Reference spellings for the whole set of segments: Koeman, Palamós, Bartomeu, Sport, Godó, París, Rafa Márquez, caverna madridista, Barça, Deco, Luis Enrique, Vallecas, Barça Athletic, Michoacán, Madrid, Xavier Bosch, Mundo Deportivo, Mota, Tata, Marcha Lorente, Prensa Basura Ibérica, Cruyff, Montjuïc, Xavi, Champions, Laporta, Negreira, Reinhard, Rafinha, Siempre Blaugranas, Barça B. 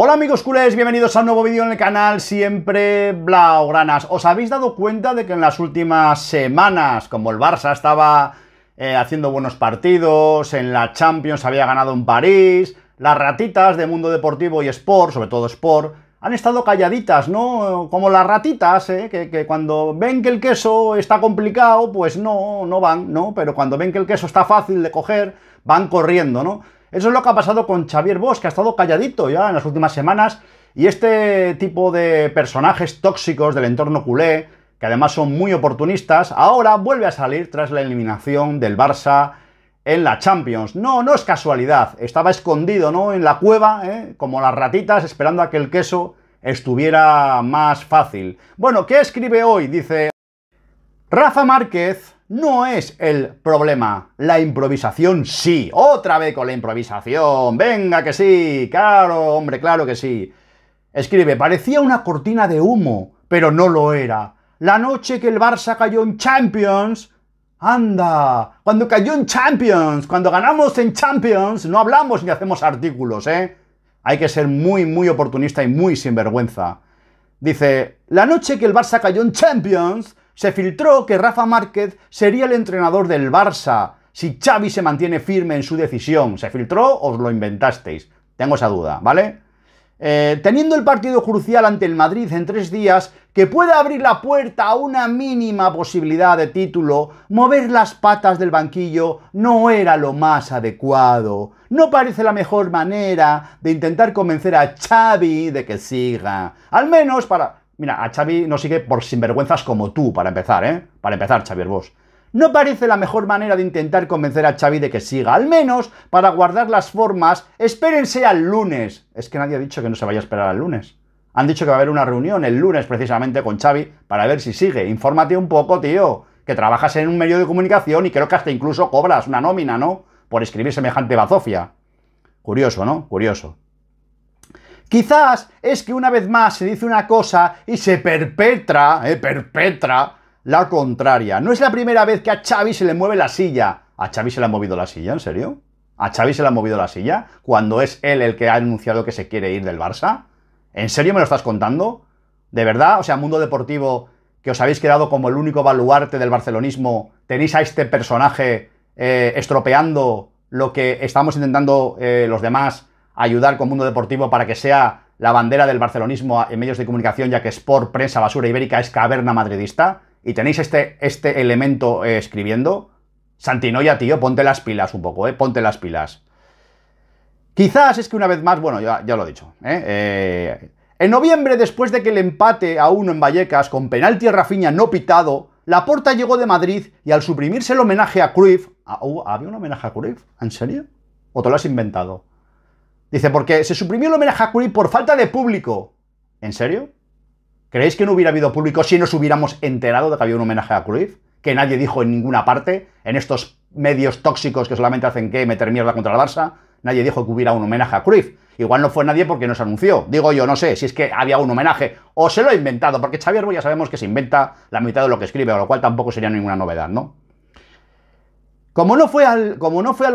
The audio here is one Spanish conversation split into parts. Hola amigos culés, bienvenidos a un nuevo vídeo en el canal Siempre Blaugranas. ¿Os habéis dado cuenta de que en las últimas semanas, como el Barça estaba haciendo buenos partidos, en la Champions había ganado en París, las ratitas de Mundo Deportivo y Sport, sobre todo Sport, han estado calladitas, ¿no? Como las ratitas, que cuando ven que el queso está complicado, pues no van, ¿no? Pero cuando ven que el queso está fácil de coger, van corriendo, ¿no? Eso es lo que ha pasado con Xavier Bosch, que ha estado calladito ya en las últimas semanas, y este tipo de personajes tóxicos del entorno culé, que además son muy oportunistas, ahora vuelve a salir tras la eliminación del Barça en la Champions. No es casualidad, estaba escondido, ¿no?, en la cueva, como las ratitas, esperando a que el queso estuviera más fácil. Bueno, ¿qué escribe hoy? Dice: Rafa Márquez no es el problema, la improvisación sí. Otra vez con la improvisación, venga que sí, claro, hombre, claro que sí. Escribe: parecía una cortina de humo, pero no lo era. La noche que el Barça cayó en Champions... ¡Anda! Cuando cayó en Champions, cuando ganamos en Champions, no hablamos ni hacemos artículos, ¿eh? Hay que ser muy oportunista y muy sinvergüenza. Dice: la noche que el Barça cayó en Champions... se filtró que Rafa Márquez sería el entrenador del Barça si Xavi se mantiene firme en su decisión. ¿Se filtró o os lo inventasteis? Tengo esa duda, ¿vale? Teniendo el partido crucial ante el Madrid en 3 días, que puede abrir la puerta a una mínima posibilidad de título, mover las patas del banquillo no era lo más adecuado. No parece la mejor manera de intentar convencer a Xavi de que siga. Al menos para... Mira, a Xavi no sigue por sinvergüenzas como tú, para empezar, ¿eh? Para empezar, Xavier Bosch. No parece la mejor manera de intentar convencer a Xavi de que siga. Al menos, para guardar las formas, espérense al lunes. Es que nadie ha dicho que no se vaya a esperar al lunes. Han dicho que va a haber una reunión el lunes, precisamente, con Xavi, para ver si sigue. Infórmate un poco, tío, que trabajas en un medio de comunicación y creo que hasta incluso cobras una nómina, ¿no?, por escribir semejante bazofia. Curioso, ¿no? Curioso. Quizás es que una vez más se dice una cosa y se perpetra, la contraria. No es la primera vez que a Xavi se le mueve la silla. ¿A Xavi se le ha movido la silla? ¿En serio? ¿A Xavi se le ha movido la silla cuando es él el que ha anunciado que se quiere ir del Barça? ¿En serio me lo estás contando? ¿De verdad? O sea, Mundo Deportivo, que os habéis quedado como el único baluarte del barcelonismo, tenéis a este personaje estropeando lo que estamos intentando los demás ayudar con Mundo Deportivo para que sea la bandera del barcelonismo en medios de comunicación, ya que Sport, Prensa Basura Ibérica es caverna madridista, y tenéis este elemento escribiendo. Santinoya, tío, ponte las pilas un poco, ponte las pilas. Quizás es que una vez más, bueno, ya lo he dicho, en noviembre, después de que el empate a 1 en Vallecas, con penalti a Rafinha no pitado, Laporta llegó de Madrid y al suprimirse el homenaje a Cruyff... ¿Había un homenaje a Cruyff? ¿En serio? ¿O te lo has inventado? Dice: porque se suprimió el homenaje a Cruyff por falta de público. ¿En serio? ¿Creéis que no hubiera habido público si nos hubiéramos enterado de que había un homenaje a Cruyff? Que nadie dijo en ninguna parte, en estos medios tóxicos que solamente hacen que meter mierda contra el Barça, nadie dijo que hubiera un homenaje a Cruyff. Igual no fue nadie porque no se anunció. Digo yo, no sé, si es que había un homenaje o se lo ha inventado, porque Xavier Bosch ya sabemos que se inventa la mitad de lo que escribe, con lo cual tampoco sería ninguna novedad, ¿no? Como no fue al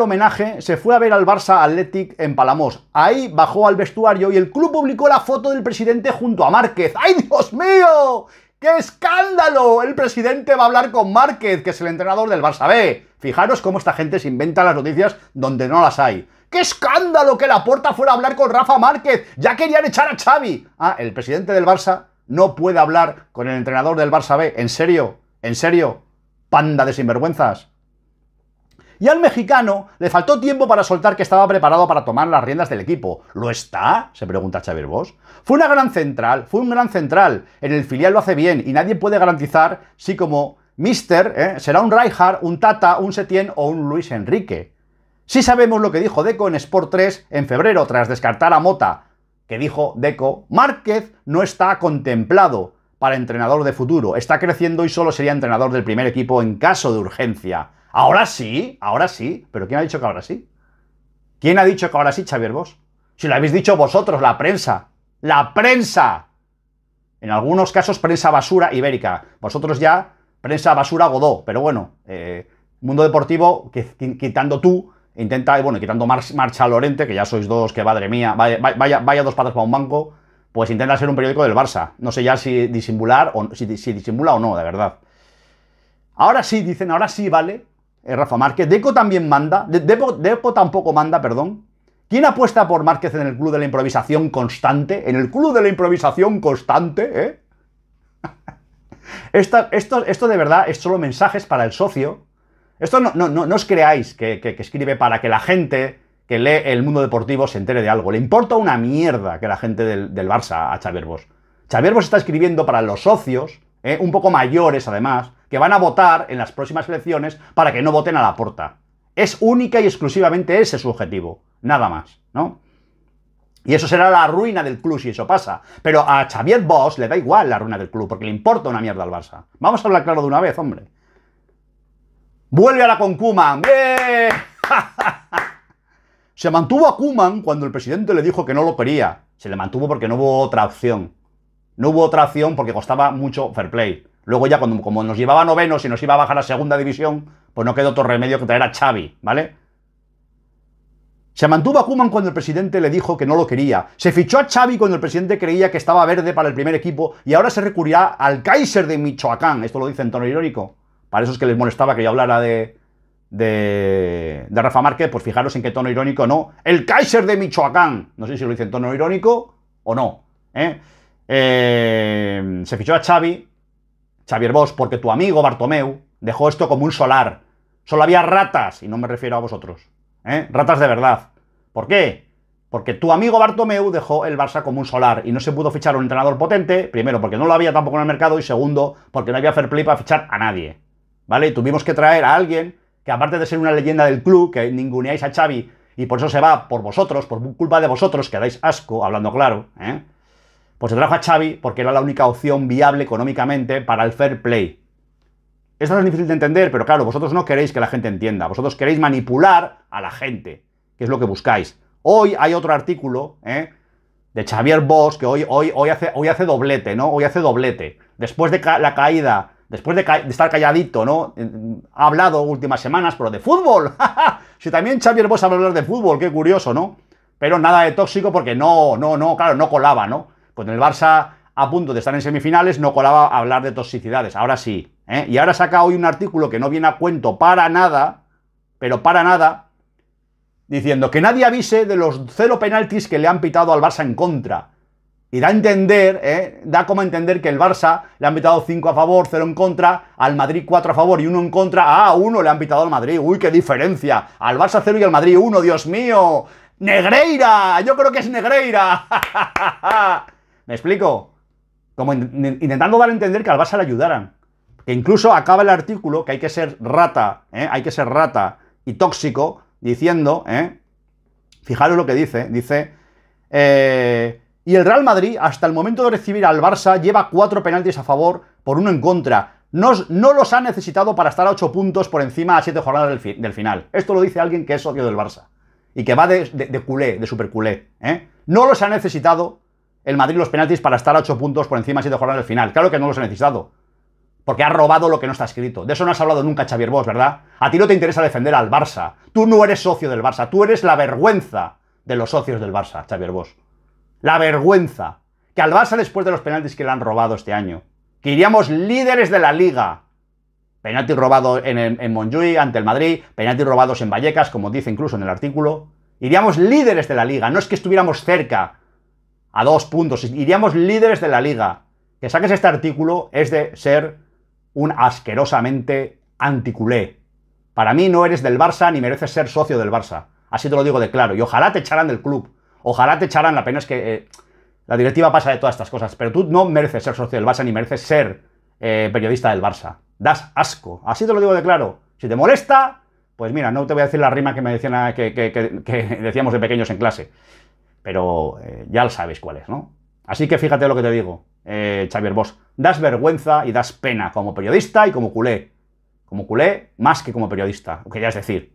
homenaje, se fue a ver al Barça Athletic en Palamós. Ahí bajó al vestuario y el club publicó la foto del presidente junto a Márquez. ¡Ay, Dios mío! ¡Qué escándalo! El presidente va a hablar con Márquez, que es el entrenador del Barça B. Fijaros cómo esta gente se inventa las noticias donde no las hay. ¡Qué escándalo que Laporta fuera a hablar con Rafa Márquez! ¡Ya querían echar a Xavi! Ah, el presidente del Barça no puede hablar con el entrenador del Barça B. ¿En serio? ¿En serio? Panda de sinvergüenzas. Y al mexicano le faltó tiempo para soltar que estaba preparado para tomar las riendas del equipo. ¿Lo está?, se pregunta Xavier Bosch. Fue un gran central. En el filial lo hace bien y nadie puede garantizar si como mister será un Reinhard, un Tata, un Setién o un Luis Enrique. Sí sabemos lo que dijo Deco en Sport 3 en febrero tras descartar a Mota, que dijo Deco: Márquez no está contemplado para entrenador de futuro. Está creciendo y solo sería entrenador del primer equipo en caso de urgencia. Ahora sí, pero ¿quién ha dicho que ahora sí? ¿Quién ha dicho que ahora sí, Xavier Bosch? Si lo habéis dicho vosotros, la prensa. ¡La prensa! En algunos casos, Prensa Basura Ibérica. Vosotros ya, Prensa Basura Godó. Pero bueno, Mundo Deportivo, quitando tú, Intenta, bueno, quitando Marcha Lorente, que ya sois dos, que madre mía, vaya dos patas para un banco, pues intenta ser un periódico del Barça. No sé ya si disimular o si disimula o no, de verdad. Ahora sí, dicen, ahora sí, vale, Rafa Márquez. Deco también manda, Deco tampoco manda, perdón. ¿Quién apuesta por Márquez en el club de la improvisación constante? En el club de la improvisación constante, ¿eh? Esto de verdad es solo mensajes para el socio. Esto no os creáis que escribe para que la gente que lee el Mundo Deportivo se entere de algo. Le importa una mierda que la gente del Barça a Xavier Bosch. Xavier Bosch está escribiendo para los socios, un poco mayores además, que van a votar en las próximas elecciones para que no voten a Laporta. Es única y exclusivamente ese su objetivo. Nada más, ¿no? Y eso será la ruina del club si eso pasa. Pero a Xavier Bosch le da igual la ruina del club, porque le importa una mierda al Barça. Vamos a hablar claro de una vez, hombre. ¡Vuelve a la con Koeman! ¡Bien! Se mantuvo a Koeman cuando el presidente le dijo que no lo quería. Se le mantuvo porque no hubo otra opción. No hubo otra opción porque costaba mucho fair play. Luego ya, como nos llevaba novenos y nos iba a bajar a segunda división, pues no quedó otro remedio que traer a Xavi, ¿vale? Se mantuvo a Koeman cuando el presidente le dijo que no lo quería. Se fichó a Xavi cuando el presidente creía que estaba verde para el primer equipo. Y ahora se recurrirá al Kaiser de Michoacán. Esto lo dice en tono irónico. Para esos que les molestaba que yo hablara de Rafa Márquez, pues fijaros en qué tono irónico, ¿no? ¡El Kaiser de Michoacán! No sé si lo dice en tono irónico o no. Se fichó a Xavier Bosch, porque tu amigo Bartomeu dejó esto como un solar. Solo había ratas, y no me refiero a vosotros. Ratas de verdad. ¿Por qué? Porque tu amigo Bartomeu dejó el Barça como un solar y no se pudo fichar un entrenador potente, primero porque no lo había tampoco en el mercado y segundo porque no había fair play para fichar a nadie, ¿vale? Y tuvimos que traer a alguien que, aparte de ser una leyenda del club, que ninguneáis a Xavi y por eso se va por vosotros, por culpa de vosotros, que dais asco, hablando claro, pues se trajo a Xavi porque era la única opción viable económicamente para el fair play. Esto es difícil de entender, pero claro, vosotros no queréis que la gente entienda. Vosotros queréis manipular a la gente, que es lo que buscáis. Hoy hay otro artículo de Xavier Bosch, que hoy hace doblete, ¿no? Hoy hace doblete. Después de la caída, después de estar calladito, ¿no? Ha hablado últimas semanas, pero de fútbol. Si también Xavier Bosch habla de fútbol, qué curioso, ¿no? Pero nada de tóxico porque claro, no colaba, ¿no? Con el Barça a punto de estar en semifinales no colaba a hablar de toxicidades. Ahora sí. Y ahora saca hoy un artículo que no viene a cuento para nada, pero para nada, diciendo que nadie avise de los 0 penaltis que le han pitado al Barça en contra. Y da a entender, da como a entender que el Barça le han pitado 5 a favor, 0 en contra, al Madrid 4 a favor y 1 en contra. ¡Ah, 1 le han pitado al Madrid! ¡Uy, qué diferencia! Al Barça 0 y al Madrid 1, ¡Dios mío! ¡Negreira! ¡Yo creo que es Negreira! ¿Me explico? Como intentando dar a entender que al Barça le ayudaran. Que incluso acaba el artículo que hay que ser rata, hay que ser rata y tóxico, diciendo, fijaros lo que dice, y el Real Madrid, hasta el momento de recibir al Barça, lleva 4 penaltis a favor por 1 en contra. No los ha necesitado para estar a 8 puntos por encima a 7 jornadas del final. Esto lo dice alguien que es socio del Barça y que va de culé, de superculé. No los ha necesitado el Madrid los penaltis para estar a 8 puntos por encima a 7 jornadas del final. Claro que no los ha necesitado. Porque ha robado lo que no está escrito. De eso no has hablado nunca, Xavier Bosch, ¿verdad? A ti no te interesa defender al Barça. Tú no eres socio del Barça. Tú eres la vergüenza de los socios del Barça, Xavier Bosch. La vergüenza. Que al Barça, después de los penaltis que le han robado este año, que iríamos líderes de la Liga. Penaltis robados en Montjuïc ante el Madrid. Penaltis robados en Vallecas, como dice incluso en el artículo. Iríamos líderes de la Liga. No es que estuviéramos cerca a 2 puntos. Iríamos líderes de la Liga. Que saques este artículo es de ser un asquerosamente anticulé. Para mí no eres del Barça ni mereces ser socio del Barça. Así te lo digo de claro. Y ojalá te echaran del club. Ojalá te echaran. La pena es que la directiva pasa de todas estas cosas. Pero tú no mereces ser socio del Barça ni mereces ser periodista del Barça. Das asco. Así te lo digo de claro. Si te molesta, pues mira, no te voy a decir la rima que me decían que decíamos de pequeños en clase. Pero ya sabes cuál es, ¿no? Así que fíjate lo que te digo, Xavier Bosch. Das vergüenza y das pena como periodista y como culé. Como culé más que como periodista. Que ya es decir,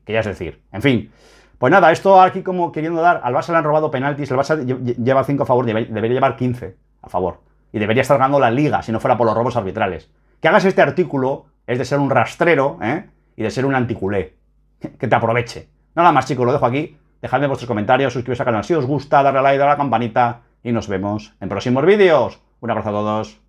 En fin. Pues nada, esto aquí como queriendo dar... Al Barça le han robado penaltis. El Barça lleva 5 a favor. Debería llevar 15 a favor. Y debería estar ganando la Liga si no fuera por los robos arbitrales. Que hagas este artículo es de ser un rastrero, y de ser un anticulé. Que te aproveche. Nada más, chicos, lo dejo aquí. Dejadme vuestros comentarios, suscribiros al canal si os gusta, darle a like, darle a la campanita y nos vemos en próximos vídeos. Un abrazo a todos.